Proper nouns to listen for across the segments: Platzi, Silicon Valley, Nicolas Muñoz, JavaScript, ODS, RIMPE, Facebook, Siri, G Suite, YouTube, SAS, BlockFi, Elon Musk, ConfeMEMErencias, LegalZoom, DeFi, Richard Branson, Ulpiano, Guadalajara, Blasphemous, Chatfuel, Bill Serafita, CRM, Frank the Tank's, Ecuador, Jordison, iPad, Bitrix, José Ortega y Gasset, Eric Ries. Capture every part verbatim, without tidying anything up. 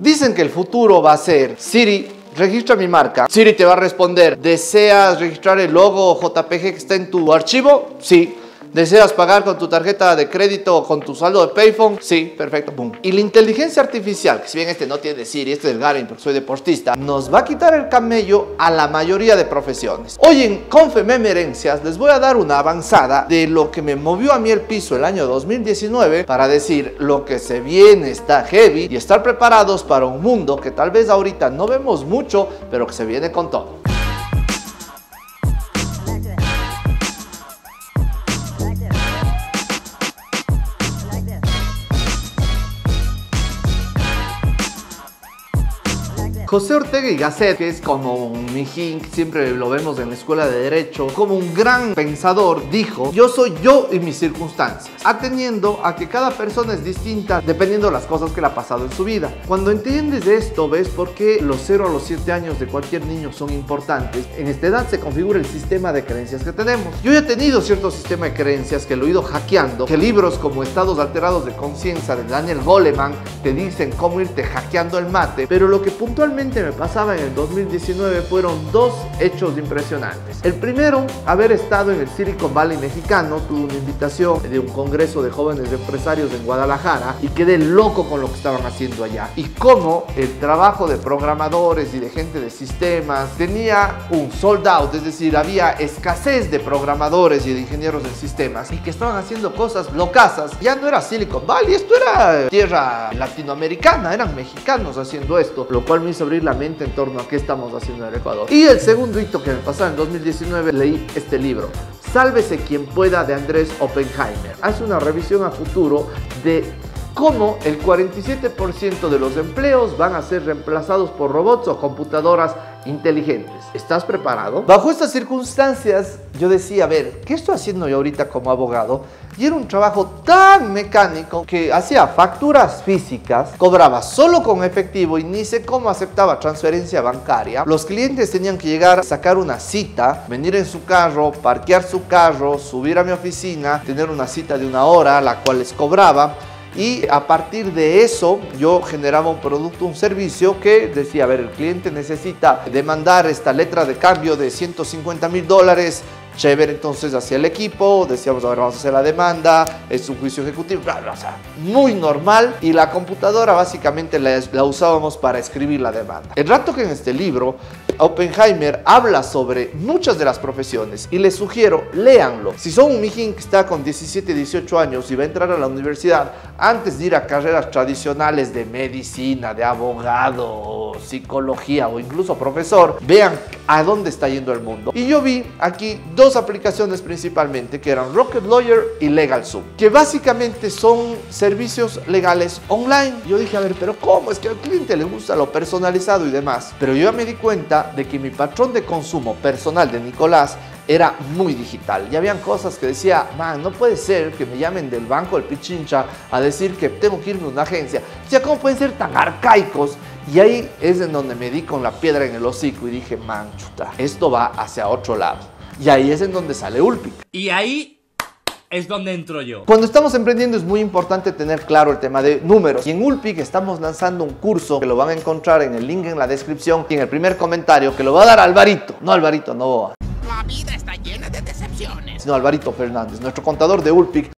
Dicen que el futuro va a ser Siri, registra mi marca. Siri te va a responder: ¿deseas registrar el logo J P G que está en tu archivo? Sí. ¿Deseas pagar con tu tarjeta de crédito o con tu saldo de Payphone? Sí, perfecto, boom. Y la inteligencia artificial, que si bien este no tiene Siri, este es el Garen porque soy deportista, nos va a quitar el camello a la mayoría de profesiones. Hoy en ConfeMEMErencias les voy a dar una avanzada de lo que me movió a mí el piso el año dos mil diecinueve para decir lo que se viene está heavy y estar preparados para un mundo que tal vez ahorita no vemos mucho, pero que se viene con todo. José Ortega y Gasset, que es como un mijín, siempre lo vemos en la escuela de derecho, como un gran pensador, dijo: yo soy yo y mis circunstancias, atendiendo a que cada persona es distinta dependiendo de las cosas que le ha pasado en su vida. Cuando entiendes esto, ves por qué los cero a los siete años de cualquier niño son importantes. En esta edad se configura el sistema de creencias que tenemos. Yo ya he tenido cierto sistema de creencias que lo he ido hackeando, que libros como Estados Alterados de Conciencia de Daniel Goleman te dicen cómo irte hackeando el mate, pero lo que puntualmente me pasaba en el dos mil diecinueve fueron dos hechos impresionantes. El primero, haber estado en el Silicon Valley mexicano. Tuve una invitación de un congreso de jóvenes empresarios en Guadalajara y quedé loco con lo que estaban haciendo allá y cómo el trabajo de programadores y de gente de sistemas tenía un sold out, es decir, había escasez de programadores y de ingenieros en sistemas y que estaban haciendo cosas locasas. Ya no era Silicon Valley, esto era tierra latinoamericana, eran mexicanos haciendo esto, lo cual me hizo abrir la mente en torno a qué estamos haciendo en el Ecuador. Y el segundo hito que me pasó en dos mil diecinueve, leí este libro, Sálvese quien pueda, de Andrés Oppenheimer. Hace una revisión a futuro de cómo el cuarenta y siete por ciento de los empleos van a ser reemplazados por robots o computadoras inteligentes. ¿Estás preparado? Bajo estas circunstancias yo decía, a ver, ¿qué estoy haciendo yo ahorita como abogado? Y era un trabajo tan mecánico que hacía facturas físicas, cobraba solo con efectivo y ni sé cómo aceptaba transferencia bancaria. Los clientes tenían que llegar, sacar una cita, venir en su carro, parquear su carro, subir a mi oficina, tener una cita de una hora, la cual les cobraba. Y a partir de eso yo generaba un producto, un servicio que decía, a ver, el cliente necesita demandar esta letra de cambio de ciento cincuenta mil dólares. Chévere, entonces hacia el equipo, decíamos, a ver, vamos a hacer la demanda, es un juicio ejecutivo, bla, bla, o sea, muy normal. Y la computadora básicamente la, la usábamos para escribir la demanda. El rato que en este libro Oppenheimer habla sobre muchas de las profesiones y les sugiero, léanlo. Si son un mijín que está con diecisiete, dieciocho años y va a entrar a la universidad, antes de ir a carreras tradicionales de medicina, de abogado, psicología o incluso profesor, vean a dónde está yendo el mundo. Y yo vi aquí dos aplicaciones principalmente, que eran Rocket Lawyer y LegalZoom, que básicamente son servicios legales online. Yo dije, a ver, pero ¿cómo es que al cliente le gusta lo personalizado y demás? Pero yo ya me di cuenta de que mi patrón de consumo personal de Nicolás era muy digital. Ya habían cosas que decía, man, no puede ser que me llamen del banco del Pichincha a decir que tengo que irme a una agencia. O sea, ¿cómo pueden ser tan arcaicos? Y ahí es en donde me di con la piedra en el hocico y dije, man, chuta, esto va hacia otro lado. Y ahí es en donde sale Ulpik. Y ahí es donde entro yo. Cuando estamos emprendiendo es muy importante tener claro el tema de números. Y en Ulpik estamos lanzando un curso que lo van a encontrar en el link en la descripción y en el primer comentario, que lo va a dar Alvarito. No, Alvarito, no Boa. La vida está llena de decepciones. No, Alvarito Fernández, nuestro contador de Ulpik.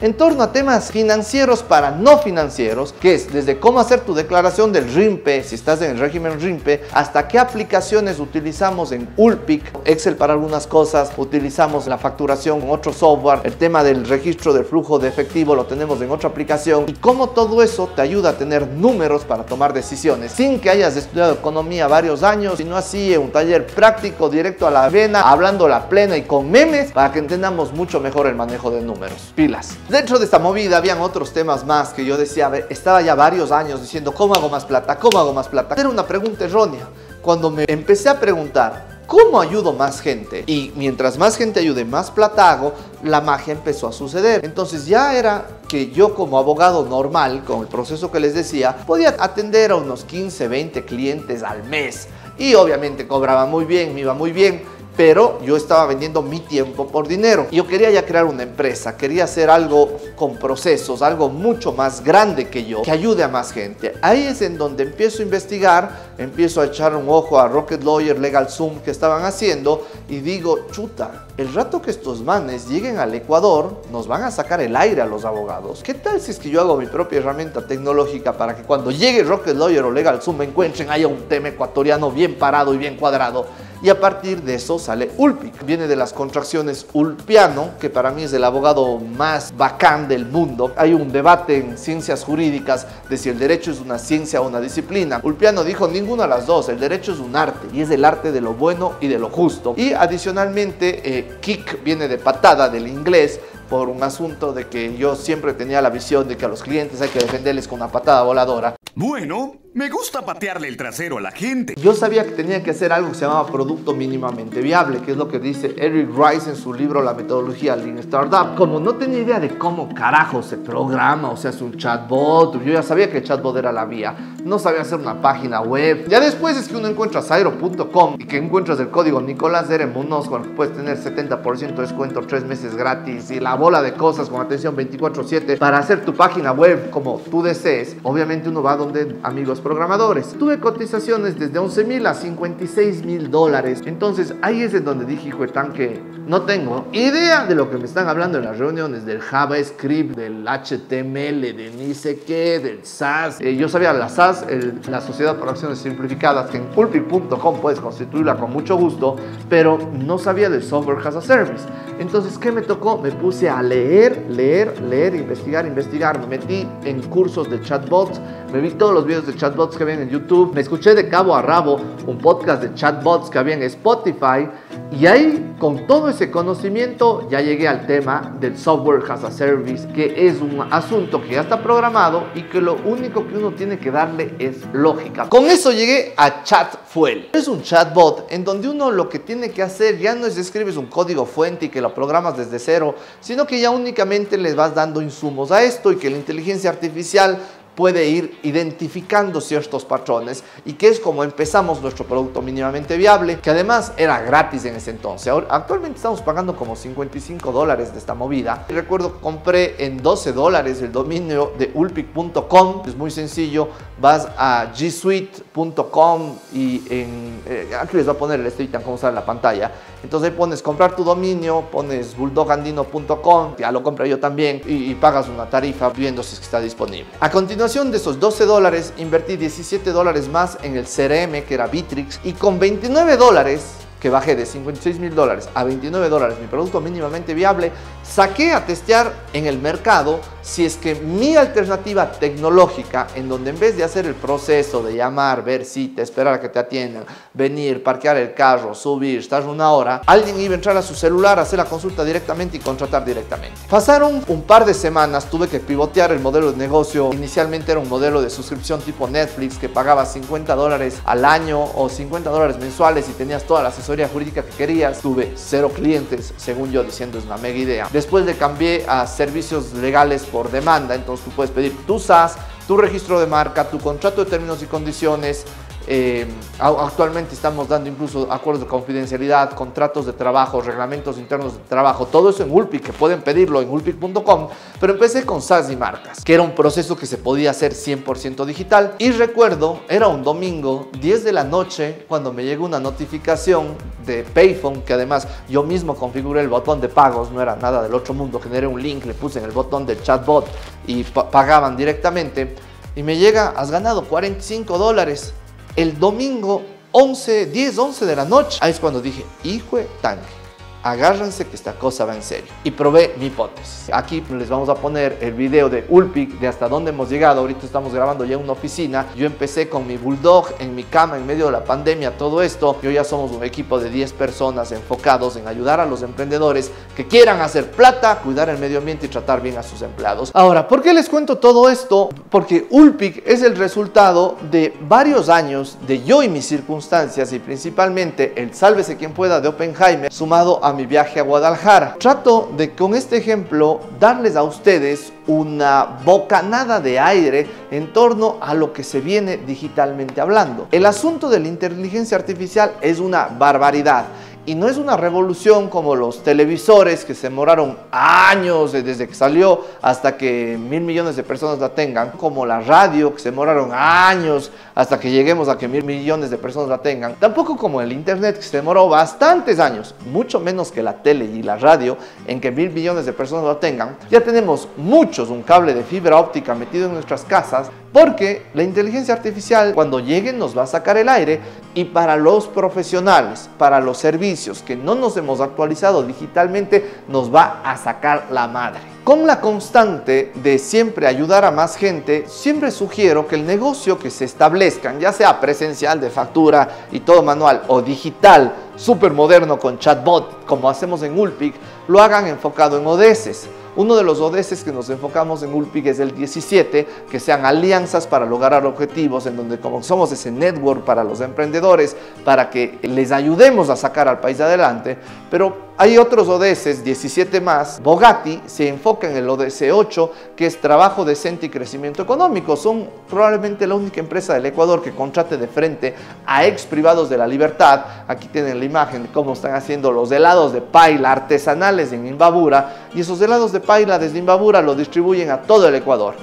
En torno a temas financieros para no financieros, que es desde cómo hacer tu declaración del RIMPE, si estás en el régimen RIMPE, hasta qué aplicaciones utilizamos en Ulpik, Excel para algunas cosas, utilizamos la facturación con otro software, el tema del registro del flujo de efectivo lo tenemos en otra aplicación, y cómo todo eso te ayuda a tener números para tomar decisiones, sin que hayas estudiado economía varios años, sino así en un taller práctico, directo a la vena, hablando la plena y con memes, para que entendamos mucho mejor el manejo de números. Pilas. Dentro de esta movida habían otros temas más que yo decía, a ver, estaba ya varios años diciendo, ¿cómo hago más plata? ¿Cómo hago más plata? Era una pregunta errónea. Cuando me empecé a preguntar, ¿cómo ayudo más gente? Y mientras más gente ayude, más plata hago, la magia empezó a suceder. Entonces ya era que yo como abogado normal, con el proceso que les decía, podía atender a unos quince, veinte clientes al mes. Y obviamente cobraba muy bien, me iba muy bien. pero yo estaba vendiendo mi tiempo por dinero. Yo quería ya crear una empresa, quería hacer algo con procesos, algo mucho más grande que yo, que ayude a más gente. Ahí es en donde empiezo a investigar, empiezo a echar un ojo a Rocket Lawyer, LegalZoom que estaban haciendo y digo, chuta, el rato que estos manes lleguen al Ecuador, nos van a sacar el aire a los abogados. ¿Qué tal si es que yo hago mi propia herramienta tecnológica para que cuando llegue Rocket Lawyer o LegalZoom me encuentren, haya un tema ecuatoriano bien parado y bien cuadrado? Y a partir de eso sale Ulpik. Viene de las contracciones ulpiano, que para mí es el abogado más bacán del mundo. Hay un debate en ciencias jurídicas de si el derecho es una ciencia o una disciplina. Ulpiano dijo ninguna de las dos, el derecho es un arte y es el arte de lo bueno y de lo justo. Y adicionalmente eh, kick viene de patada del inglés, por un asunto de que yo siempre tenía la visión de que a los clientes hay que defenderles con una patada voladora. Bueno, me gusta patearle el trasero a la gente. Yo sabía que tenía que hacer algo que se llamaba producto mínimamente viable, que es lo que dice Eric Ries en su libro La metodología Lean Startup. Como no tenía idea de cómo carajo se programa, o sea, es un chatbot, yo ya sabía que el chatbot era la vía. No sabía hacer una página web. Ya después es que uno encuentra Zairo punto com y que encuentras el código Nicolás R Muñoz, con el que puedes tener setenta por ciento de descuento, tres meses gratis y la bola de cosas con atención veinticuatro siete para hacer tu página web como tú desees. Obviamente uno va donde amigos programadores. Tuve cotizaciones desde once mil a cincuenta y seis mil dólares. Entonces ahí es en donde dije, hijo de tanque, no tengo idea de lo que me están hablando en las reuniones del JavaScript, del H T M L, de ni sé qué, del S A S. Eh, yo sabía la S A S, el, la Sociedad por Acciones Simplificadas, que en Ulpik punto com puedes constituirla con mucho gusto, pero no sabía del software as a service. Entonces, ¿qué me tocó? Me puse a leer, leer, leer, investigar, investigar. Me metí en cursos de chatbots, me vi todos los videos de chatbots que ven en YouTube, me escuché de cabo a rabo un podcast de chatbots que había en Spotify y ahí, con todo ese conocimiento, ya llegué al tema del software as a service, que es un asunto que ya está programado y que lo único que uno tiene que darle es lógica. Con eso llegué a Chatfuel. Es un chatbot en donde uno lo que tiene que hacer ya no es escribes un código fuente y que lo programas desde cero, sino que ya únicamente les vas dando insumos a esto y que la inteligencia artificial puede ir identificando ciertos patrones, y que es como empezamos nuestro producto mínimamente viable, que además era gratis en ese entonces. Ahora, actualmente estamos pagando como cincuenta y cinco dólares de esta movida. Y recuerdo que compré en doce dólares el dominio de ulpik punto com. Es muy sencillo, vas a g suite punto com y en, eh, aquí les voy a poner el street tan como sale en la pantalla. Entonces ahí pones comprar tu dominio, pones bulldog andino punto com, ya lo compré yo también, y, y pagas una tarifa viendo si es que está disponible. A continuación A continuación de esos doce dólares invertí diecisiete dólares más en el C R M, que era Bitrix, y con veintinueve dólares, que bajé de cincuenta y seis mil dólares a veintinueve dólares mi producto mínimamente viable, saqué a testear en el mercado si es que mi alternativa tecnológica, en donde en vez de hacer el proceso de llamar, ver cita, esperar a que te atiendan, venir, parquear el carro, subir, estar una hora, alguien iba a entrar a su celular, hacer la consulta directamente y contratar directamente. Pasaron un par de semanas, tuve que pivotear el modelo de negocio. Inicialmente era un modelo de suscripción tipo Netflix, que pagaba cincuenta dólares al año o cincuenta dólares mensuales y tenías toda la asesoría jurídica que querías. Tuve cero clientes, según yo, diciendo es una mega idea. Después le cambié a servicios legales por demanda. Entonces tú puedes pedir tu S A S, tu registro de marca, tu contrato de términos y condiciones. Eh, actualmente estamos dando incluso acuerdos de confidencialidad, contratos de trabajo, reglamentos internos de trabajo, todo eso en Ulpik, que pueden pedirlo en ulpik punto com. Pero empecé con S A S y marcas, que era un proceso que se podía hacer cien por ciento digital. Y recuerdo, era un domingo, diez de la noche, cuando me llegó una notificación de Payphone, que además yo mismo configuré el botón de pagos, no era nada del otro mundo, generé un link, le puse en el botón del chatbot y pa- pagaban directamente. Y me llega, has ganado cuarenta y cinco dólares. El domingo once, diez, once de la noche. Ahí es cuando dije, hijo de tanque, agárrense que esta cosa va en serio. Y probé mi hipótesis. Aquí les vamos a poner el video de Ulpik, de hasta dónde hemos llegado. Ahorita estamos grabando ya en una oficina. Yo empecé con mi bulldog en mi cama en medio de la pandemia, todo esto. Y hoy ya somos un equipo de diez personas enfocados en ayudar a los emprendedores que quieran hacer plata, cuidar el medio ambiente y tratar bien a sus empleados. Ahora, ¿por qué les cuento todo esto? Porque Ulpik es el resultado de varios años de yo y mis circunstancias, y principalmente el sálvese quien pueda de Oppenheimer, sumado a mi viaje a Guadalajara. Trato de con este ejemplo darles a ustedes una bocanada de aire en torno a lo que se viene digitalmente hablando. El asunto de la inteligencia artificial es una barbaridad Y no es una revolución como los televisores que se demoraron años desde que salió hasta que mil millones de personas la tengan, como la radio que se demoraron años hasta que lleguemos a que mil millones de personas la tengan, tampoco como el internet que se demoró bastantes años, mucho menos que la tele y la radio en que mil millones de personas la tengan. Ya tenemos muchos un cable de fibra óptica metido en nuestras casas, porque la inteligencia artificial cuando llegue nos va a sacar el aire. Y para los profesionales, para los servicios que no nos hemos actualizado digitalmente, nos va a sacar la madre. Con la constante de siempre ayudar a más gente, siempre sugiero que el negocio que se establezcan, ya sea presencial de factura y todo manual o digital, súper moderno con chatbot como hacemos en Ulpik, lo hagan enfocado en O D S. Uno de los O D S que nos enfocamos en Ulpik es el diecisiete, que sean alianzas para lograr objetivos, en donde como somos ese network para los emprendedores, para que les ayudemos a sacar al país adelante. Pero hay otros O D S, diecisiete más. Bogatti se enfoca en el O D S ocho, que es trabajo decente y crecimiento económico. Son probablemente la única empresa del Ecuador que contrate de frente a ex privados de la libertad. Aquí tienen la imagen de cómo están haciendo los helados de paila artesanales en Imbabura, y esos helados de paila desde Imbabura lo distribuyen a todo el Ecuador.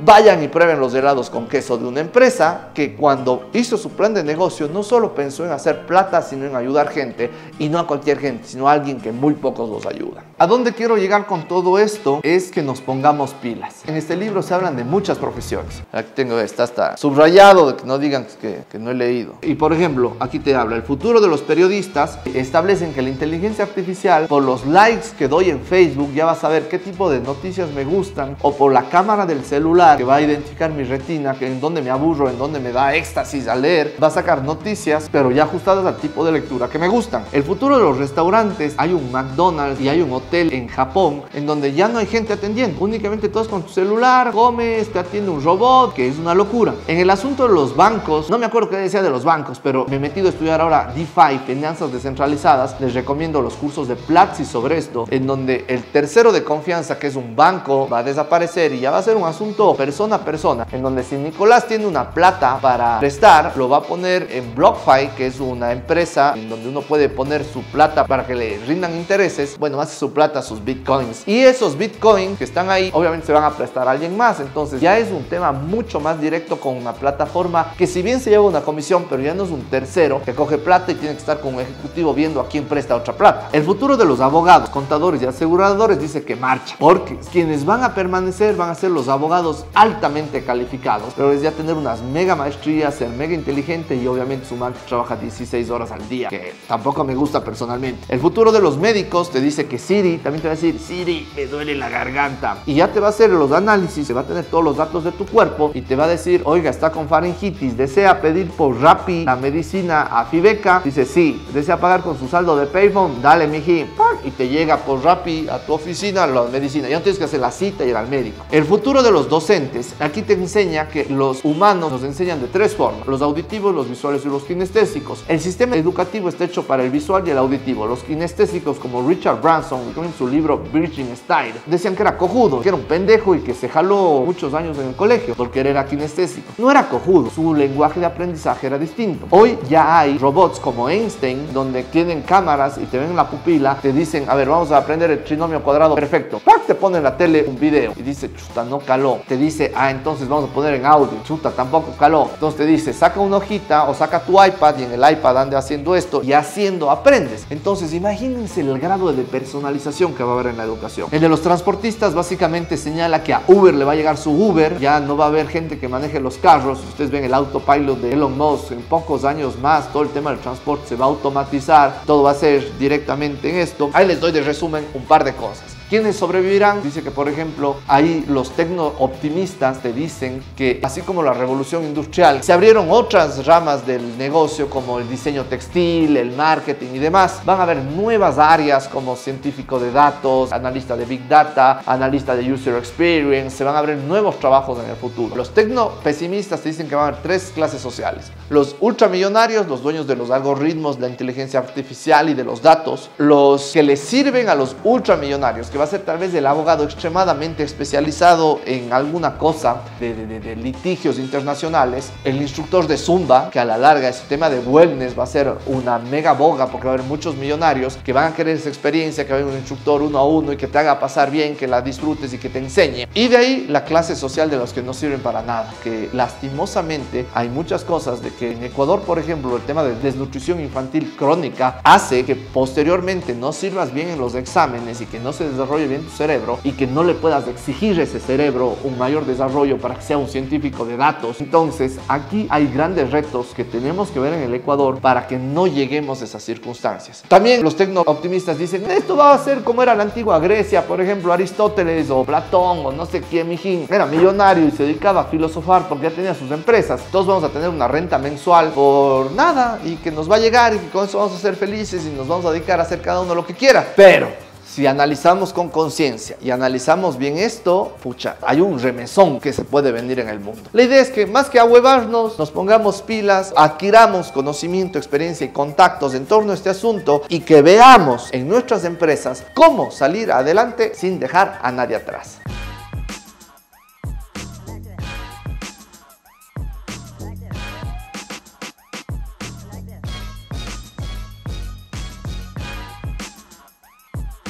Vayan y prueben los helados con queso de una empresa que cuando hizo su plan de negocio no solo pensó en hacer plata, sino en ayudar gente, y no a cualquier gente, sino a alguien que muy pocos los ayuda. ¿A dónde quiero llegar con todo esto? Es que nos pongamos pilas. En este libro se hablan de muchas profesiones. Aquí tengo esta, está subrayado, de que no digan que, que no he leído. Y por ejemplo, aquí te habla, el futuro de los periodistas. Establecen que la inteligencia artificial, por los likes que doy en Facebook, ya va a saber qué tipo de noticias me gustan, o por la cámara del celular, que va a identificar mi retina, que en donde me aburro, en donde me da éxtasis al leer, va a sacar noticias, pero ya ajustadas al tipo de lectura que me gustan. El futuro de los restaurantes, hay un McDonald's y hay un hotel en Japón en donde ya no hay gente atendiendo, únicamente todos con tu celular, comes, te atiende un robot, que es una locura. En el asunto de los bancos, no me acuerdo qué decía de los bancos, pero me he metido a estudiar ahora DeFi, finanzas descentralizadas. Les recomiendo los cursos de Platzi sobre esto, en donde el tercero de confianza, que es un banco, va a desaparecer y ya va a ser un asunto persona a persona, en donde si Nicolás tiene una plata para prestar, lo va a poner en BlockFi, que es una empresa en donde uno puede poner su plata para que le rindan intereses. Bueno, hace su plata, sus bitcoins, y esos bitcoins que están ahí obviamente se van a prestar a alguien más. Entonces ya es un tema mucho más directo, con una plataforma que si bien se lleva una comisión, pero ya no es un tercero que coge plata y tiene que estar con un ejecutivo viendo a quién presta otra plata. El futuro de los abogados, contadores y aseguradores dice que marcha, porque quienes van a permanecer van a ser los abogados altamente calificados, pero es ya tener unas mega maestrías, ser mega inteligente, y obviamente sumar que trabaja dieciséis horas al día, que tampoco me gusta personalmente. El futuro de los médicos te dice que Siri también te va a decir, Siri, me duele la garganta, y ya te va a hacer los análisis, te va a tener todos los datos de tu cuerpo y te va a decir, oiga, está con faringitis, desea pedir por Rappi la medicina a Fibeca, dice sí, desea pagar con su saldo de Payphone, dale miji, y te llega por Rappi a tu oficina la medicina, ya no tienes que hacer la cita y ir al médico. El futuro de los docentes, aquí te enseña que los humanos nos enseñan de tres formas: los auditivos, los visuales y los kinestésicos. El sistema educativo está hecho para el visual y el auditivo. Los kinestésicos, como Richard Branson en su libro Virgin Style, decían que era cojudo, que era un pendejo y que se jaló muchos años en el colegio porque era kinestésico. No era cojudo, su lenguaje de aprendizaje era distinto. Hoy ya hay robots como Einstein, donde tienen cámaras y te ven la pupila, te dicen, a ver, vamos a aprender el trinomio cuadrado perfecto. ¡Pac! Te pone en la tele un video y dice, chuta, no caló. Te dice, ah, entonces vamos a poner en audio, chuta, tampoco caló. Entonces te dice, saca una hojita o saca tu iPad y en el iPad ande haciendo esto, y haciendo aprendes. Entonces imagínense el grado de personalización que va a haber en la educación. El de los transportistas básicamente señala que a Uber le va a llegar su Uber, ya no va a haber gente que maneje los carros. Ustedes ven el autopilot de Elon Musk, en pocos años más todo el tema del transporte se va a automatizar, todo va a ser directamente en esto. Ahí les doy de resumen un par de cosas. ¿Quiénes sobrevivirán? Dice que, por ejemplo, ahí los tecno-optimistas te dicen que, así como la revolución industrial, se abrieron otras ramas del negocio, como el diseño textil, el marketing y demás. Van a haber nuevas áreas como científico de datos, analista de Big Data, analista de User Experience. Se van a abrir nuevos trabajos en el futuro. Los tecno-pesimistas te dicen que van a haber tres clases sociales: los ultramillonarios, los dueños de los algoritmos, la inteligencia artificial y de los datos; los que les sirven a los ultramillonarios, que que va a ser tal vez el abogado extremadamente especializado en alguna cosa de, de, de litigios internacionales, el instructor de Zumba, que a la larga ese tema de wellness va a ser una mega boga porque va a haber muchos millonarios que van a querer esa experiencia, que va a haber un instructor uno a uno y que te haga pasar bien, que la disfrutes y que te enseñe. Y de ahí la clase social de los que no sirven para nada, que lastimosamente hay muchas cosas de que en Ecuador, por ejemplo, el tema de desnutrición infantil crónica hace que posteriormente no sirvas bien en los exámenes y que no se desarrolle bien tu cerebro y que no le puedas exigir a ese cerebro un mayor desarrollo para que sea un científico de datos. Entonces, aquí hay grandes retos que tenemos que ver en el Ecuador para que no lleguemos a esas circunstancias. También los tecno-optimistas dicen, esto va a ser como era la antigua Grecia, por ejemplo, Aristóteles o Platón o no sé quién, mijín, era millonario y se dedicaba a filosofar porque ya tenía sus empresas. Todos vamos a tener una renta mensual por nada y que nos va a llegar y que con eso vamos a ser felices y nos vamos a dedicar a hacer cada uno lo que quiera. Pero si analizamos con conciencia y analizamos bien esto, pucha, hay un remesón que se puede venir en el mundo. La idea es que más que ahuevarnos, nos pongamos pilas, adquiramos conocimiento, experiencia y contactos en torno a este asunto y que veamos en nuestras empresas cómo salir adelante sin dejar a nadie atrás.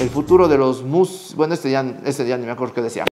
El futuro de los mus... Bueno, este ya, este ya ni me acuerdo qué decía.